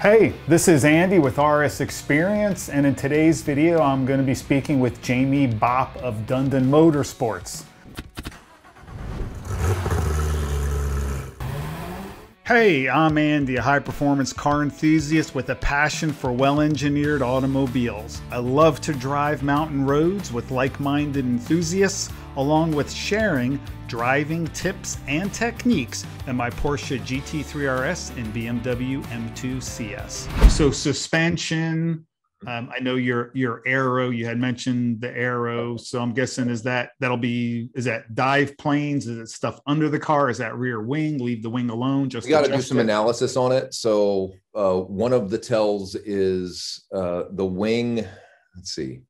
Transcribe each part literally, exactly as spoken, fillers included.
Hey, this is Andy with R S Experience, and in today's video I'm going to be speaking with Jamie Bopp of Dundon Motorsports. Hey, I'm Andy, a high-performance car enthusiast with a passion for well-engineered automobiles. I love to drive mountain roads with like-minded enthusiasts, along with sharing driving tips and techniques in my Porsche G T three R S and B M W M two C S. So suspension, um, I know your your aero, you had mentioned the aero. So I'm guessing is that that'll be is that dive planes? Is it stuff under the car? Is that rear wing? Leave the wing alone. Just we got to do some it. analysis on it. So uh, one of the tells is uh, the wing. Let's see.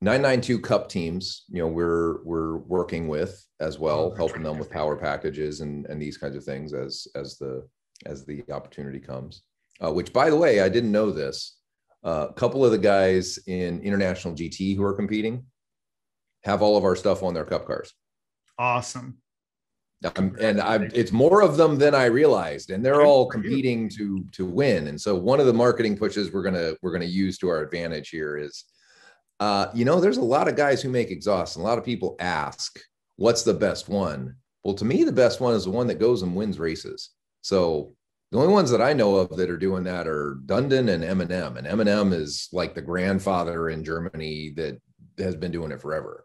nine ninety-two cup teams, you know, we're we're working with as well, helping them with power packages and and these kinds of things as as the as the opportunity comes. Uh, which, by the way, I didn't know this. Uh, a couple of the guys in International G T who are competing have all of our stuff on their cup cars. Awesome. Um, and I, it's more of them than I realized, and they're all competing to to win. And so, one of the marketing pushes we're gonna we're gonna use to our advantage here is. Uh, you know, there's a lot of guys who make exhausts, and a lot of people ask, what's the best one? Well, to me, the best one is the one that goes and wins races. So the only ones that I know of that are doing that are Dundon and M and M. And M and M is like the grandfather in Germany that has been doing it forever.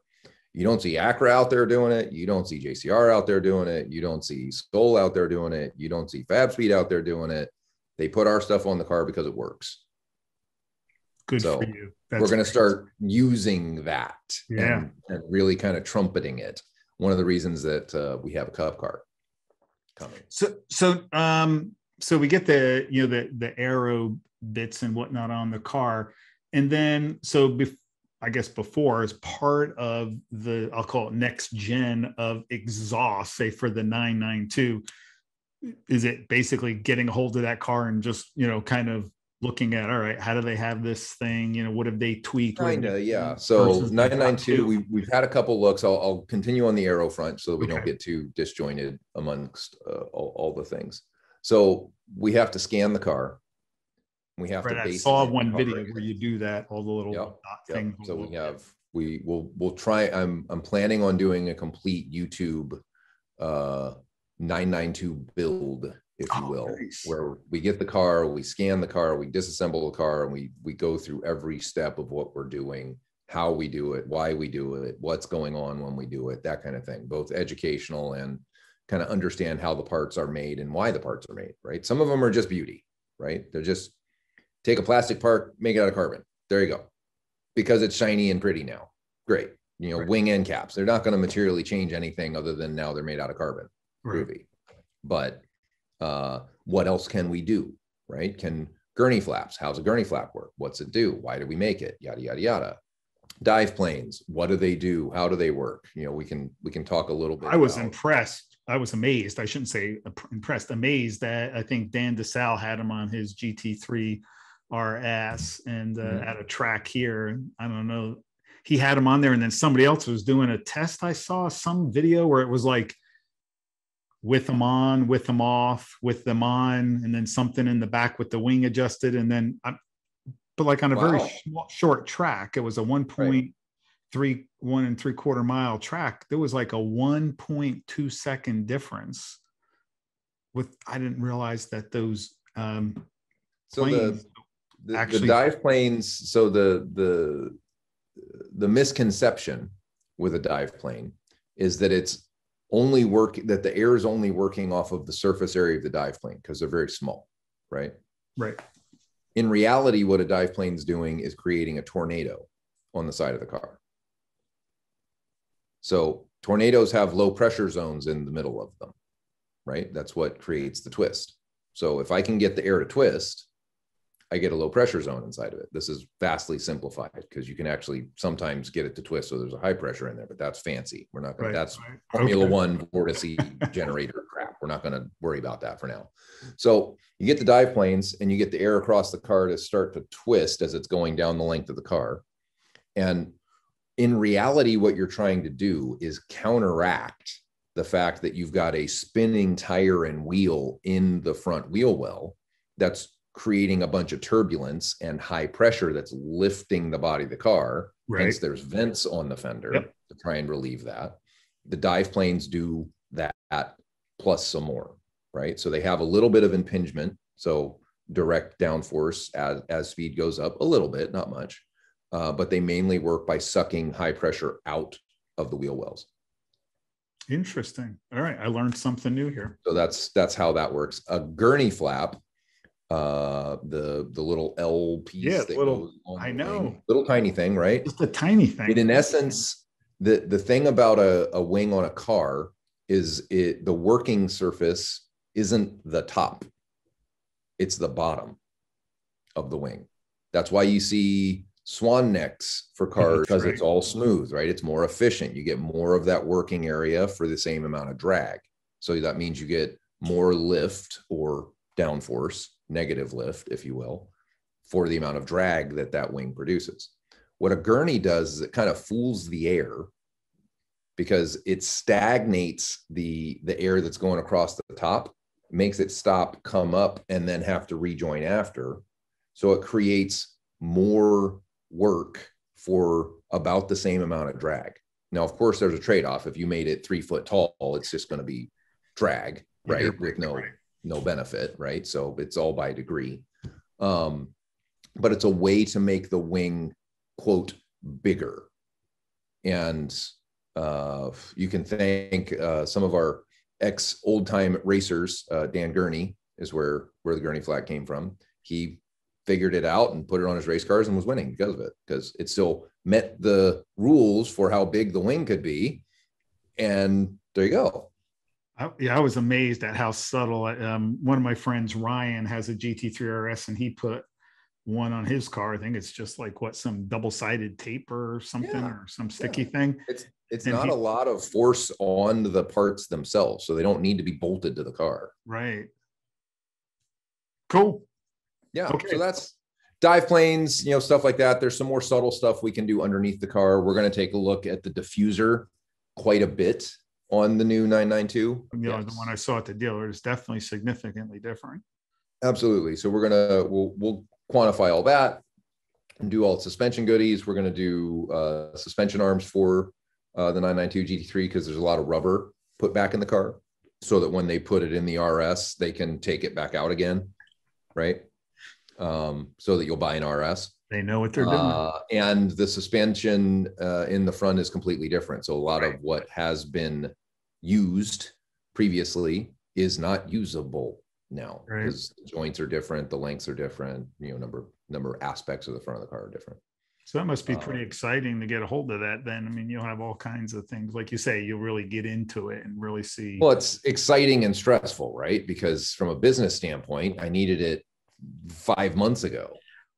You don't see Acura out there doing it. You don't see J C R out there doing it. You don't see Skoll out there doing it. You don't see FabSpeed out there doing it. They put our stuff on the car because it works. Good so for you. That's we're going to start using that yeah. and, and really kind of trumpeting it. One of the reasons that uh, we have a cup car coming. So, so, um, so we get the you know the the aero bits and whatnot on the car, and then so bef I guess before as part of the I'll call it next gen of exhaust, say for the nine ninety-two, is it basically getting a hold of that car and just you know kind of looking at, all right, how do they have this thing? You know, what have they tweaked? Kind of, yeah. So nine ninety-two, we, we've had a couple looks. I'll, I'll continue on the aero front so that we okay. don't get too disjointed amongst uh, all, all the things. So we have to scan the car. We have right, to base I saw one video right where you do that, all the little yep, dot yep. things. So we have, we will we'll try, I'm, I'm planning on doing a complete YouTube uh, nine ninety-two build, if you will, oh, nice. where we get the car, we scan the car, we disassemble the car, and we we go through every step of what we're doing, how we do it, why we do it, what's going on when we do it, that kind of thing, both educational and kind of understand how the parts are made and why the parts are made, right? Some of them are just beauty, right? They're just take a plastic part, make it out of carbon. There you go. Because it's shiny and pretty now. Great. You know, right. wing end caps, they're not going to materially change anything other than now they're made out of carbon. Groovy. Right. But Uh, what else can we do, right? Can Gurney flaps, how's a Gurney flap work? What's it do? Why do we make it? Yada, yada, yada. Dive planes, what do they do? How do they work? You know, we can, we can talk a little bit. I was about. impressed. I was amazed. I shouldn't say impressed, amazed that I think Dan DeSalle had him on his G T three R S and uh, mm-hmm. at a track here. I don't know. He had him on there and then somebody else was doing a test. I saw some video where it was like, with them on, with them off, with them on, and then something in the back with the wing adjusted. And then, I, but like on a wow. very sh short track, it was a one point three, right. one and three quarter mile track. There was like a one point two second difference with, I didn't realize that those um, so planes the, the, actually- the dive planes, so the, the, the misconception with a dive plane is that it's only work that the air is only working off of the surface area of the dive plane because they're very small, right? Right. In reality, what a dive plane is doing is creating a tornado on the side of the car. So tornadoes have low pressure zones in the middle of them, right? That's what creates the twist. So if I can get the air to twist, I get a low pressure zone inside of it. This is vastly simplified because you can actually sometimes get it to twist. So there's a high pressure in there, but that's fancy. We're not going right, that's right. Formula okay. One vortice generator crap. We're not going to worry about that for now. So you get the dive planes and you get the air across the car to start to twist as it's going down the length of the car. And in reality, what you're trying to do is counteract the fact that you've got a spinning tire and wheel in the front wheel well. That's creating a bunch of turbulence and high pressure that's lifting the body of the car. Right. Hence there's vents on the fender yep. to try and relieve that. The dive planes do that plus some more, right? So they have a little bit of impingement. So direct downforce as, as speed goes up a little bit, not much, uh, but they mainly work by sucking high pressure out of the wheel wells. Interesting. All right. I learned something new here. So that's, that's how that works. A Gurney flap, uh, the, the little L piece. Yeah, that little, goes on I know. Wing, little tiny thing, right? Just a tiny thing. It, in essence, the, the thing about a, a wing on a car is it, the working surface isn't the top. It's the bottom of the wing. That's why you see swan necks for cars, because right. it's all smooth, right? It's more efficient. You get more of that working area for the same amount of drag. So that means you get more lift or downforce, negative lift, if you will, for the amount of drag that that wing produces. What a Gurney does is it kind of fools the air, because it stagnates the, the air that's going across the top, makes it stop, come up, and then have to rejoin after. So it creates more work for about the same amount of drag. Now, of course, there's a trade-off. If you made it three foot tall, it's just going to be drag, right? Right. With no, no benefit, right? So it's all by degree. Um, but it's a way to make the wing, quote, bigger. And uh, you can thank uh, some of our ex old time racers. uh, Dan Gurney is where, where the Gurney flat came from. He figured it out and put it on his race cars and was winning because of it, because it still met the rules for how big the wing could be. And there you go. I, yeah, I was amazed at how subtle. Um, one of my friends, Ryan, has a G T three R S, and he put one on his car. I think it's just like what, some double-sided tape or something, yeah, or some sticky yeah. thing. It's It's and not he, a lot of force on the parts themselves, so they don't need to be bolted to the car. Right. Cool. Yeah. Okay. So that's dive planes, you know, stuff like that. There's some more subtle stuff we can do underneath the car. We're going to take a look at the diffuser quite a bit on the new nine ninety-two. Yeah, yes. The one I saw at the dealer is definitely significantly different. Absolutely. So we're gonna we'll we'll quantify all that and do all the suspension goodies. We're gonna do uh, suspension arms for Uh, the nine ninety-two G T three, because there's a lot of rubber put back in the car, so that when they put it in the R S, they can take it back out again, right? Um, so that you'll buy an R S. They know what they're doing. Uh, and the suspension uh, in the front is completely different. So a lot right. of what has been used previously is not usable now, because right. the joints are different, the lengths are different, you know, number number aspects of the front of the car are different. So that must be pretty uh, exciting to get a hold of that then. I mean, you'll have all kinds of things. Like you say, you'll really get into it and really see. Well, it's exciting and stressful, right? Because from a business standpoint, I needed it five months ago.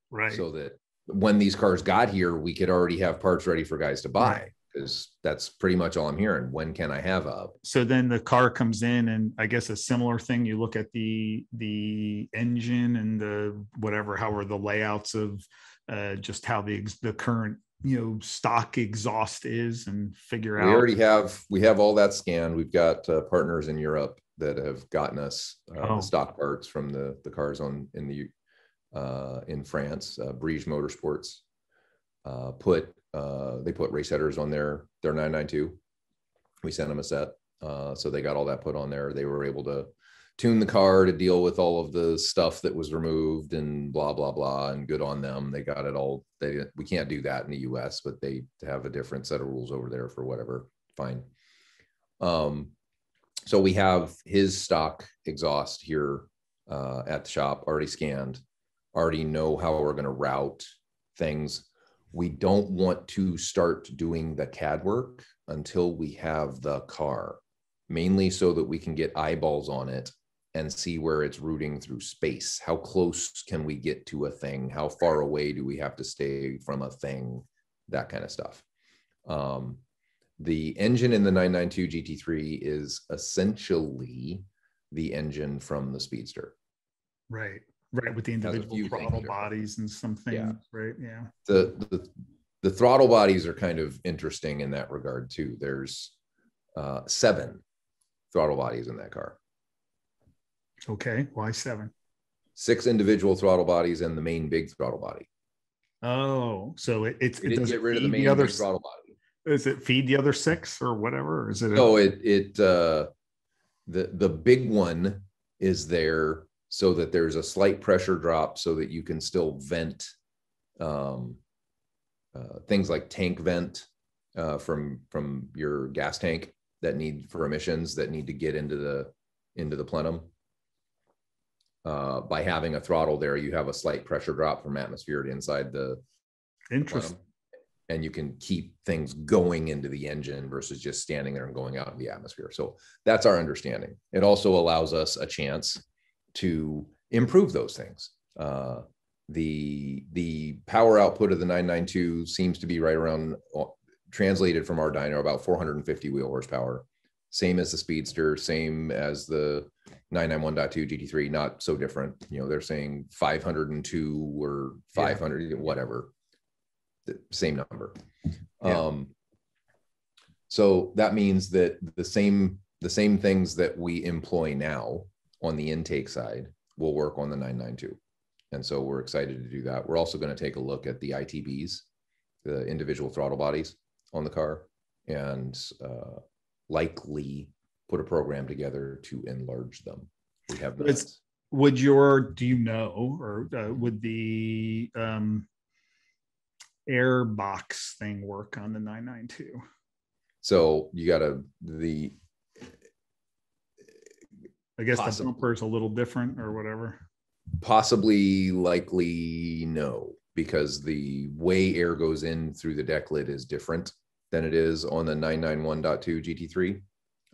Right. So that when these cars got here, we could already have parts ready for guys to buy, because right. that's pretty much all I'm hearing. When can I have a? So then the car comes in, and I guess a similar thing. You look at the, the engine and the whatever, how are the layouts of, Uh, just how the the current, you know, stock exhaust is, and figure out. We already have, we have all that scanned. We've got uh, partners in Europe that have gotten us uh, oh. the stock parts from the, the cars on in the uh, in France. Uh, Briege Motorsports uh, put uh, they put race headers on their their nine ninety-two. We sent them a set, uh, so they got all that put on there. They were able to tune the car to deal with all of the stuff that was removed and blah, blah, blah, and good on them. They got it all. They, we can't do that in the U S, but they have a different set of rules over there for whatever. Fine. Um, so we have his stock exhaust here uh, at the shop, already scanned, already know how we're going to route things. We don't want to start doing the C A D work until we have the car, mainly so that we can get eyeballs on it and see where it's rooting through space. How close can we get to a thing? How far away do we have to stay from a thing? That kind of stuff. Um, the engine in the nine ninety-two G T three is essentially the engine from the Speedster. Right, right, with the individual throttle bodies and some things, yeah. right? Yeah. The, the, the throttle bodies are kind of interesting in that regard too. There's uh, seven throttle bodies in that car. Okay, why seven? six individual throttle bodies and the main big throttle body. Oh, so it it's it, it does get rid of the main the other, big throttle body. Does it feed the other six or whatever? Or is it? No, a, it it uh, the the big one is there so that there's a slight pressure drop so that you can still vent um, uh, things like tank vent uh, from from your gas tank that need for emissions that need to get into the into the plenum. Uh, by having a throttle there, you have a slight pressure drop from atmosphere to inside the Interesting. The and you can keep things going into the engine versus just standing there and going out in the atmosphere. So that's our understanding. It also allows us a chance to improve those things. Uh, the, the power output of the nine ninety-two seems to be right around, translated from our dyno, about four hundred fifty wheel horsepower. Same as the Speedster, same as the nine ninety-one point two G T three, not so different. You know, they're saying five hundred two or five hundred, yeah. whatever, the same number. Yeah. Um, so that means that the same, the same things that we employ now on the intake side will work on the nine ninety-two. And so we're excited to do that. We're also going to take a look at the I T Bs, the individual throttle bodies on the car, and uh, likely put a program together to enlarge them. We have it's, would your do you know or uh, would the um air box thing work on the nine ninety-two? So you gotta the I guess possibly, the bumper is a little different or whatever. Possibly, likely no, because the way air goes in through the deck lid is different than it is on the nine ninety-one point two G T three.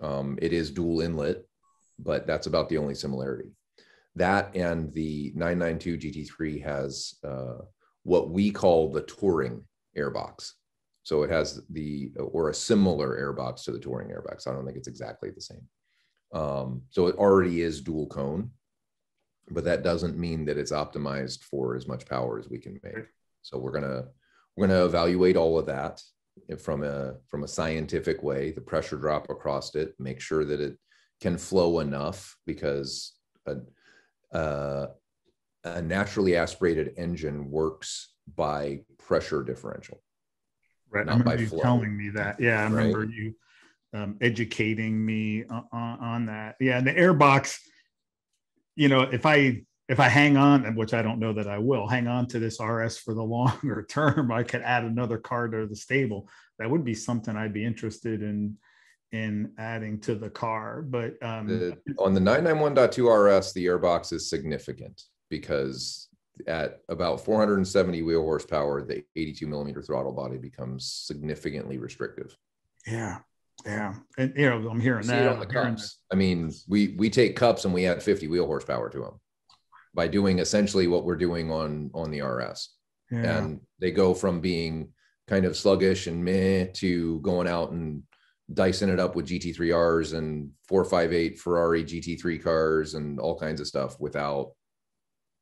Um, it is dual inlet, but that's about the only similarity. That and the nine ninety-two G T three has uh, what we call the touring airbox. So it has the, or a similar airbox to the touring airbox. I don't think it's exactly the same. Um, so it already is dual cone, but that doesn't mean that it's optimized for as much power as we can make. So we're gonna we're gonna evaluate all of that from a from a scientific way, the pressure drop across it, make sure that it can flow enough, because a, uh, a naturally aspirated engine works by pressure differential, right? Not I remember by you flow. Telling me that, yeah, I remember right? you um, educating me on, on that. Yeah, and the airbox, you know, if I if I hang on, which I don't know that I will, hang on to this R S for the longer term, I could add another car to the stable. That would be something I'd be interested in in adding to the car. But um, the, on the nine ninety-one point two R S, the airbox is significant because at about four hundred seventy wheel horsepower, the eighty-two millimeter throttle body becomes significantly restrictive. Yeah. Yeah, and you know, I'm hearing that on the cups. I mean, we we take cups and we add fifty wheel horsepower to them by doing essentially what we're doing on on the R S, yeah. and they go from being kind of sluggish and meh to going out and dicing it up with G T three Rs and four five eight Ferrari G T three cars and all kinds of stuff without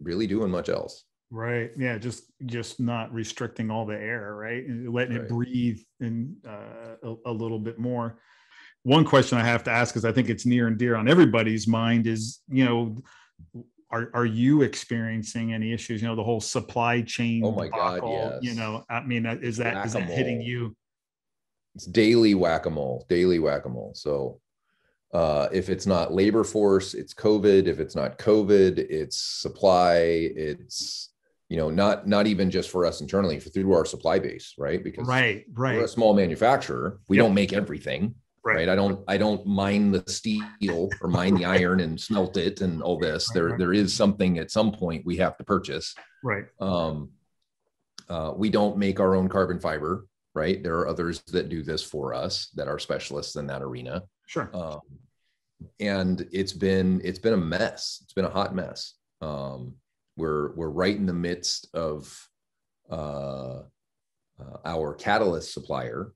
really doing much else. Right. Yeah. Just, just not restricting all the air, right? And letting right. it breathe in uh, a, a little bit more. One question I have to ask, because I think it's near and dear on everybody's mind, is, you know, are, are you experiencing any issues? You know, the whole supply chain. Oh my debacle, God, yes. You know, I mean, is that, is that hitting you? It's daily whack-a-mole, daily whack-a-mole. So Uh, if it's not labor force, it's COVID. If it's not COVID, it's supply. It's, you know, not, not even just for us internally, for through our supply base, right? Because right, right. we're a small manufacturer. We yep. don't make everything, right. right? I don't, I don't mine the steel or mine the iron and smelt it and all this. There, there is something at some point we have to purchase. Right. Um, uh, we don't make our own carbon fiber, right? There are others that do this for us that are specialists in that arena. Sure. Um, and it's been, it's been a mess. It's been a hot mess. Um, we're, we're right in the midst of uh, uh, our catalyst supplier.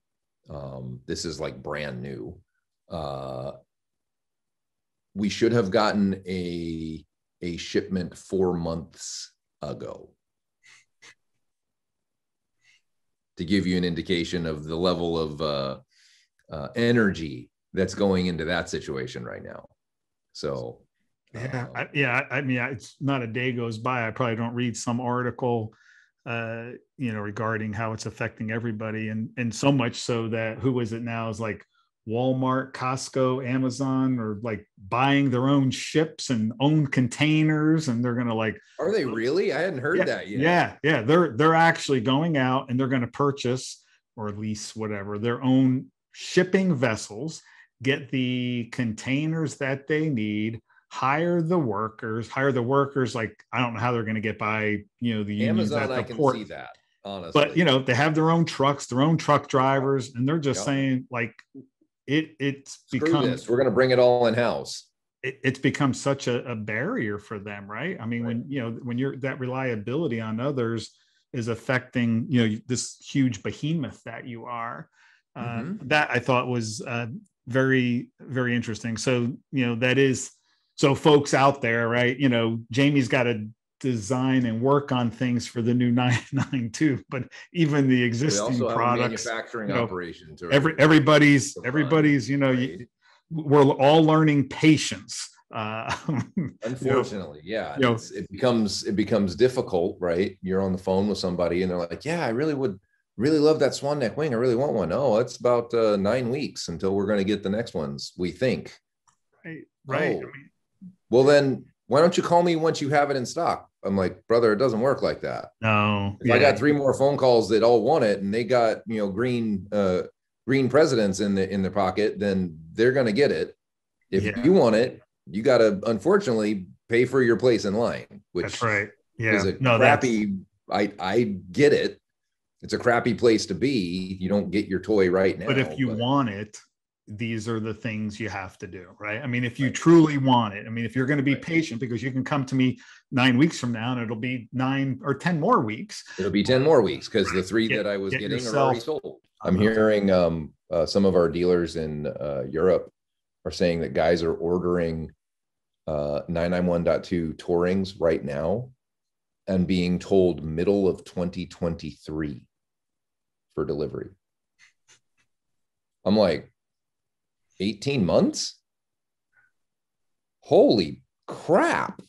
Um, this is like brand new. Uh, we should have gotten a, a shipment four months ago. To give you an indication of the level of uh, uh, energy that's going into that situation right now. So Yeah, I, yeah. I mean, it's not a day goes by I probably don't read some article, uh, you know, regarding how it's affecting everybody, and and so much so that who is it now is like Walmart, Costco, Amazon are like buying their own ships and own containers, and they're gonna like. Are they really? I hadn't heard yeah, that yet. Yeah, yeah. They're they're actually going out and they're gonna purchase or lease whatever their own shipping vessels, get the containers that they need. Hire the workers, hire the workers. Like, I don't know how they're going to get by, you know, the Amazon, unions at the I can port. See that, honestly. But, you know, they have their own trucks, their own truck drivers, and they're just yep. saying, like, it, it's Screw become, this. We're going to bring it all in house. It, it's become such a, a barrier for them, right? I mean, right. when, you know, when you're that reliability on others is affecting, you know, this huge behemoth that you are, mm-hmm. uh, that I thought was uh, very, very interesting. So, you know, that is, so folks out there, right, you know, Jamie's got to design and work on things for the new nine ninety-two, but even the existing products, manufacturing you know, operations. Every, everybody's, everybody's, you know, you, we're all learning patience. Uh, Unfortunately, you know, yeah, you know, it's, it becomes it becomes difficult, right? You're on the phone with somebody and they're like, yeah, I really would really love that swan neck wing. I really want one. Oh, it's about uh, nine weeks until we're going to get the next ones, we think. Right, right. Oh. I mean, well, then why don't you call me once you have it in stock? I'm like, brother, it doesn't work like that. No, yeah. I got three more phone calls that all want it, and they got, you know, green uh, green presidents in the in their pocket. Then they're gonna get it. If yeah. you want it, you got to unfortunately pay for your place in line. Which that's right. Yeah, is a no, crappy. I I get it. It's a crappy place to be. You don't get your toy right now. But if you but, want it. These are the things you have to do, right? I mean, if you right. truly want it, I mean, if you're going to be right. patient, because you can come to me nine weeks from now and it'll be nine or ten more weeks. It'll be ten more weeks because right. the three get, that I was get getting yourself. Are already sold. I'm hearing um, uh, some of our dealers in uh, Europe are saying that guys are ordering uh, nine ninety-one point two Tourings right now and being told middle of twenty twenty-three for delivery. I'm like, eighteen months? Holy crap.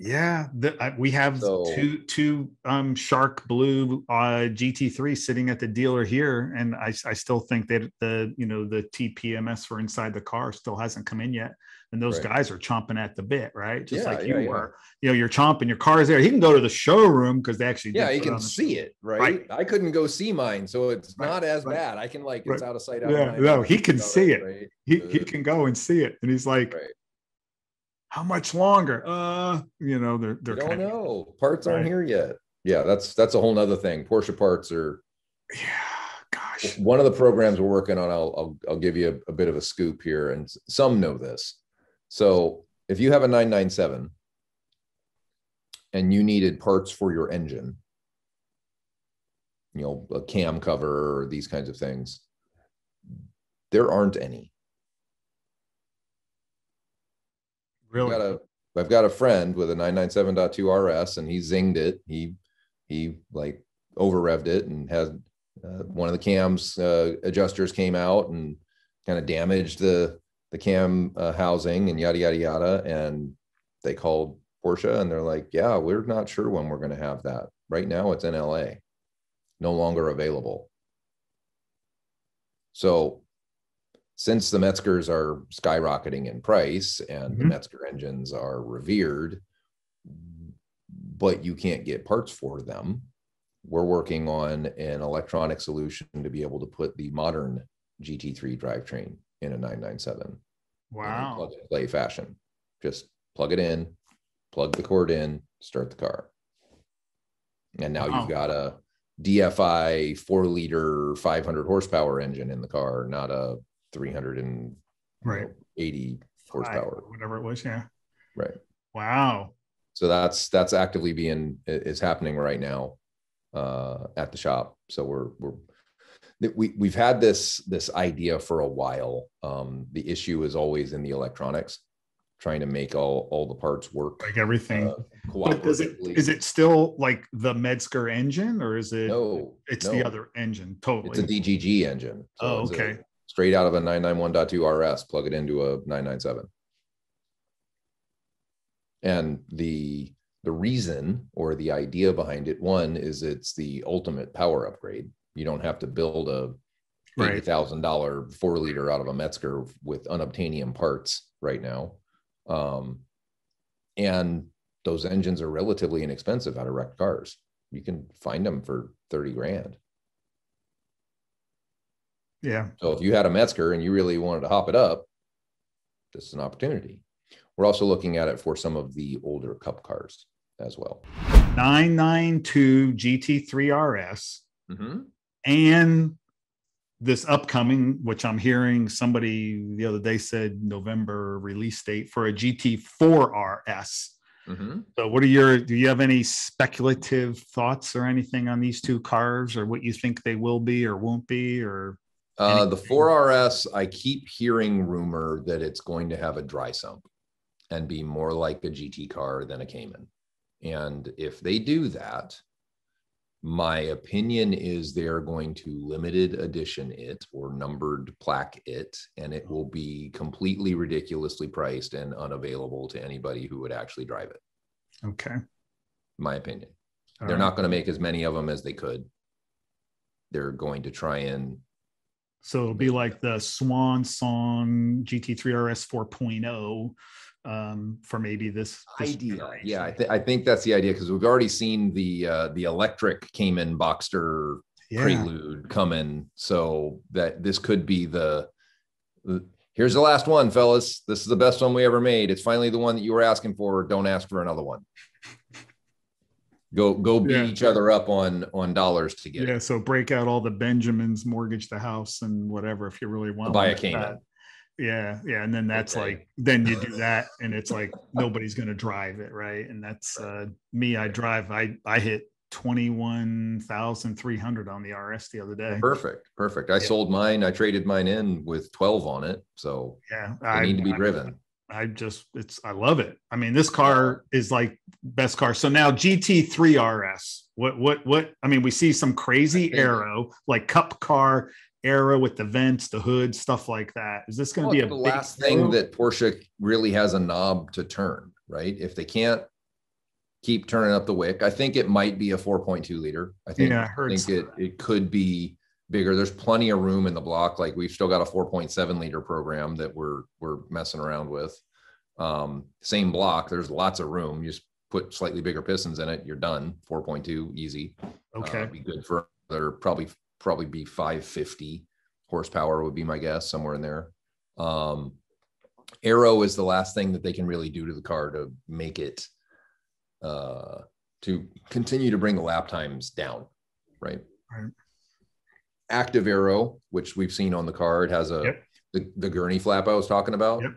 Yeah, the, I, we have so, two two um Shark Blue uh G T three sitting at the dealer here, and I, I still think that the you know the T P M S for inside the car still hasn't come in yet, and those right. guys are chomping at the bit, right? Just yeah, like you yeah, were. Yeah. You know, you're chomping. Your car's there. He can go to the showroom because they actually yeah, you can see it, right? right? I couldn't go see mine, so it's right. not as right. bad. I can like right. it's out of sight. Out yeah, of no, he can see it. it. Right? He he can go and see it, and he's like. Right. How much longer? Uh, you know, they're they're don't know. Parts aren't here yet. Yeah, that's that's a whole nother thing. Porsche parts are. Yeah, gosh. One of the programs we're working on, I'll I'll, I'll give you a, a bit of a scoop here, and some know this. So if you have a nine ninety-seven, and you needed parts for your engine, you know, a cam cover or these kinds of things, there aren't any. Really? I've got a, I've got a friend with a nine ninety-seven point two R S, and he zinged it. He, he like over revved it, and had uh, one of the cam's uh, adjusters came out and kind of damaged the the cam uh, housing and yada yada yada. And they called Porsche, and they're like, "Yeah, we're not sure when we're going to have that. Right now, it's in L A, no longer available." So. Since the Metzgers are skyrocketing in price and mm-hmm. the Metzger engines are revered, but you can't get parts for them, we're working on an electronic solution to be able to put the modern G T three drivetrain in a nine ninety-seven. Wow. Plug and play fashion. Just plug it in, plug the cord in, start the car. And now wow. you've got a D F I four liter five hundred horsepower engine in the car, not a three hundred eighty right. horsepower, whatever it was. Yeah. Right. Wow. So that's, that's actively being, is happening right now uh, at the shop. So we're, we're, we, we've had this, this idea for a while. Um, the issue is always in the electronics, trying to make all, all the parts work. Like everything. Uh, but is it, is it still like the Metzger engine, or is it, no, it's no. the other engine. Totally. It's a D G G engine. So oh, okay. Straight out of a nine ninety-one point two R S, plug it into a nine ninety-seven. And the the reason or the idea behind it, one, is it's the ultimate power upgrade. You don't have to build a eighty thousand dollar four liter out of a Metzger with unobtainium parts right now. Um, and those engines are relatively inexpensive out of wrecked cars. You can find them for thirty grand. Yeah. So if you had a Metzger and you really wanted to hop it up, this is an opportunity. We're also looking at it for some of the older cup cars as well. nine ninety-two G T three R S, mm-hmm. and this upcoming, which I'm hearing somebody the other day said November release date for a G T four R S. Mm-hmm. So what are your, do you have any speculative thoughts or anything on these two cars, or what you think they will be or won't be, or? Uh, the four R S, I keep hearing rumor that it's going to have a dry sump and be more like a G T car than a Cayman. And if they do that, my opinion is they're going to limited edition it or numbered plaque it, and it will be completely ridiculously priced and unavailable to anybody who would actually drive it. Okay. My opinion. All they're right. not going to make as many of them as they could. They're going to try and... So it'll be like the Swan Song G T three R S four point oh um, for maybe this, this idea. Yeah, I, th I think that's the idea, because we've already seen the uh, the electric Cayman Boxster yeah. Prelude coming. So that this could be the, the here's the last one, fellas. This is the best one we ever made. It's finally the one that you were asking for. Don't ask for another one. Go go beat yeah. each other up on on dollars to get yeah, it. Yeah, so break out all the Benjamins, mortgage the house and whatever if you really want. Buy a Cayman. Yeah, yeah, and then that's okay. like then you do that, and it's like nobody's going to drive it, right? And that's uh, me. I drive. I I hit twenty one thousand three hundred on the R S the other day. Perfect, perfect. I yeah. sold mine. I traded mine in with twelve on it. So yeah, I need to be I, driven. I, I just, it's, I love it. I mean, this car is like best car. So now G T three R S, what, what, what, I mean, we see some crazy aero, like cup car aero with the vents, the hood, stuff like that. Is this going to well, be a the last thing aero? That Porsche really has a knob to turn, right? If they can't keep turning up the wick, I think it might be a four point two liter. I think, yeah, I heard I think it, it could be bigger. There's plenty of room in the block. Like we've still got a four point seven liter program that we're we're messing around with. Um, same block. There's lots of room. You just put slightly bigger pistons in it. You're done. four point two, easy. Okay. Uh, be good for another probably probably be five fifty horsepower would be my guess, somewhere in there. Um, aero is the last thing that they can really do to the car to make it uh, to continue to bring the lap times down, right? Right. Active aero, which we've seen on the car, it has a yep. the, the Gurney flap I was talking about. Yep.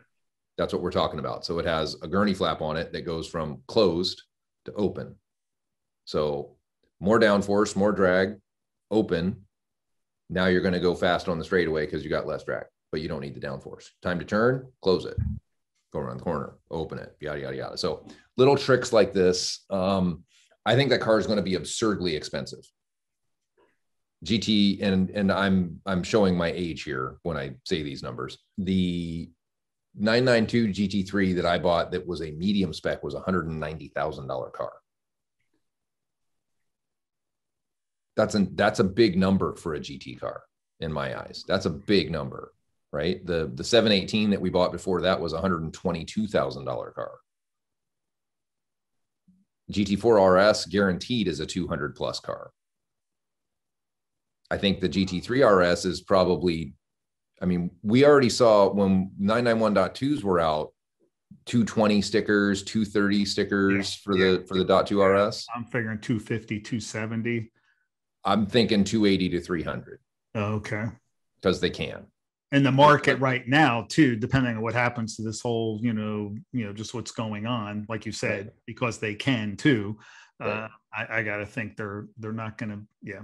That's what we're talking about. So it has a Gurney flap on it that goes from closed to open. So more downforce, more drag, open. Now you're going to go fast on the straightaway because you got less drag, but you don't need the downforce. Time to turn, close it, go around the corner, open it, yada yada yada. So little tricks like this. Um, I think that car is going to be absurdly expensive. G T, and and I'm I'm showing my age here when I say these numbers. The nine ninety-two G T three that I bought that was a medium spec was a one hundred ninety thousand dollar car. That's an that's a big number for a G T car in my eyes. That's a big number, right? The the seven eighteen that we bought before that was a one hundred twenty-two thousand dollar car. G T four R S guaranteed is a two hundred plus car. I think the G T three R S is probably, I mean, we already saw when nine ninety-one point twos were out, two twenty stickers, two thirty stickers yeah, for yeah, the for the .two R S. I'm figuring two fifty, two seventy. I'm thinking two eighty to three hundred. Oh, okay. Because they can. And the market right now, too, depending on what happens to this whole, you know, you know, just what's going on, like you said, right. because they can too. Right. Uh, I, I gotta think they're they're not gonna, yeah.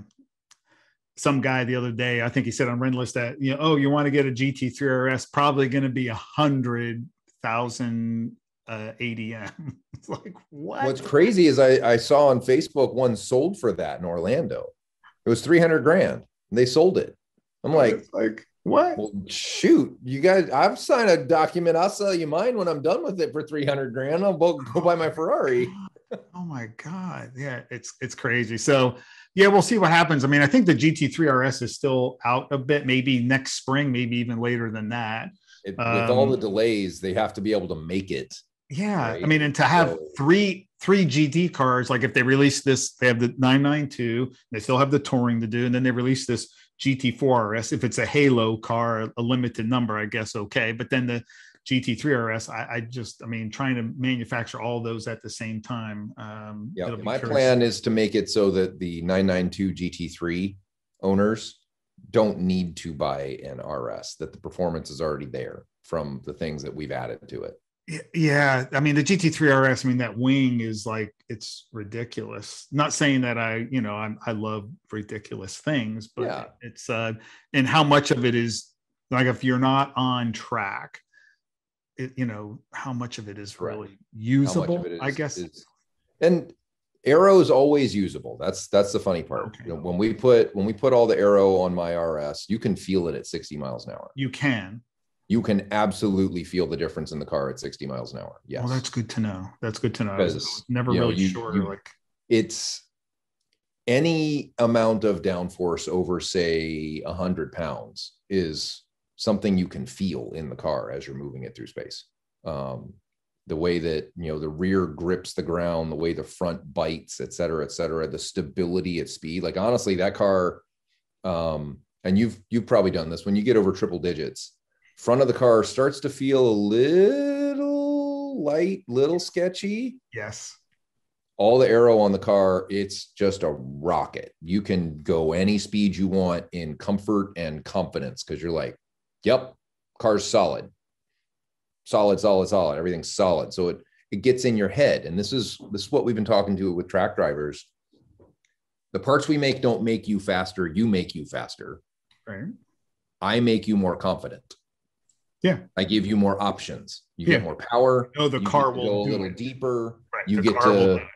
Some guy the other day, I think he said on Rennlist that, you know, oh, you want to get a G T three R S, probably going to be a hundred thousand uh, A D M. It's like, what? What's crazy is I, I saw on Facebook one sold for that in Orlando. It was three hundred grand. And they sold it. I'm like, like What? Well, shoot, you guys, I've signed a document. I'll sell you mine when I'm done with it for three hundred grand. I'll go, go buy my Ferrari. Oh my God. Yeah. It's, it's crazy. So yeah, we'll see what happens. I mean, I think the G T three R S is still out a bit, maybe next spring, maybe even later than that. It, um, with all the delays, they have to be able to make it. Yeah. Right? I mean, and to have so. three, three G T cars, like if they release this, they have the nine ninety-two, they still have the touring to do, and then they release this G T four R S. If it's a halo car, a limited number, I guess, okay. But then the G T three R S, I, I just, I mean, trying to manufacture all those at the same time. Um, yeah, my curious. plan is to make it so that the nine ninety-two G T three owners don't need to buy an R S, that the performance is already there from the things that we've added to it. Yeah, I mean, the G T three R S, I mean, that wing is like, it's ridiculous. Not saying that I, you know, I'm, I love ridiculous things, but yeah. it's, uh, and how much of it is, like, if you're not on track, it, you know, how much of it is really right. usable, it is, I guess. Is, and aero is always usable. That's, that's the funny part. Okay. You know, when we put, when we put all the aero on my R S, you can feel it at sixty miles an hour. You can. You can absolutely feel the difference in the car at sixty miles an hour. Yes. Well, that's good to know. That's good to know. I was never really know, you, sure. You, like it's any amount of downforce over, say, a hundred pounds is something you can feel in the car as you're moving it through space. Um, the way that, you know, the rear grips the ground, the way the front bites, et cetera, et cetera, the stability at speed. Like, honestly, that car, um, and you've, you've probably done this, when you get over triple digits, front of the car starts to feel a little light, little sketchy. Yes. All the aero on the car, it's just a rocket. You can go any speed you want in comfort and confidence because you're like, yep, car's solid. Solid, solid, solid. Everything's solid. So it, it gets in your head. And this is, this is what we've been talking to with track drivers. The parts we make don't make you faster. You make you faster. Right. I make you more confident. Yeah, I give you more options. You yeah. get more power. No, the you car will go a little it. deeper. Right. You the get to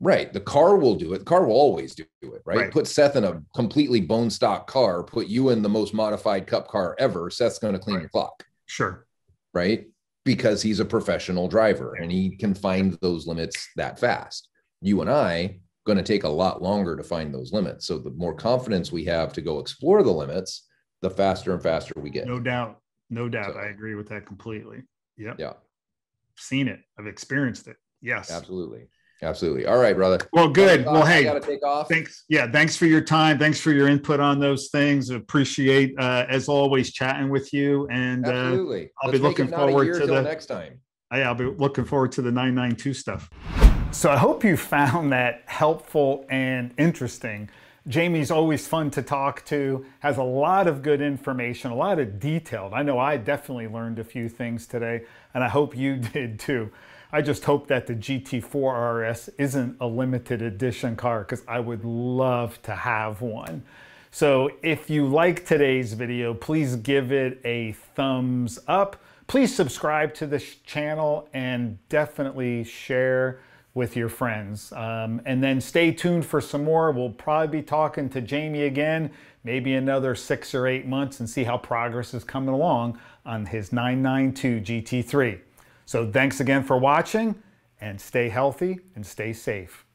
right. The car will do it. The car will always do it. Right? right. Put Seth in a completely bone stock car. Put you in the most modified cup car ever. Seth's going to clean right. your clock. Sure. Right. Because he's a professional driver and he can find those limits that fast. You and I going to take a lot longer to find those limits. So the more confidence we have to go explore the limits, the faster and faster we get. No doubt. No doubt. So, I agree with that completely. Yep. Yeah. Seen it. I've experienced it. Yes. Absolutely. Absolutely. All right, brother. Well, good. Well, hey, gotta take off. Thanks. Yeah. Thanks for your time. Thanks for your input on those things. Appreciate, uh, as always, chatting with you. And absolutely. Uh, I'll Let's be looking forward to the next time. I, I'll be looking forward to the nine ninety-two stuff. So I hope you found that helpful and interesting. Jamie's always fun to talk to, has a lot of good information, a lot of detail. I know I definitely learned a few things today, and I hope you did too. I just hope that the G T four R S isn't a limited edition car because I would love to have one. So if you like today's video, please give it a thumbs up. Please subscribe to this channel and definitely share with your friends. Um, and then stay tuned for some more. We'll probably be talking to Jamie again, maybe another six or eight months and see how progress is coming along on his nine ninety-two G T three. So thanks again for watching and stay healthy and stay safe.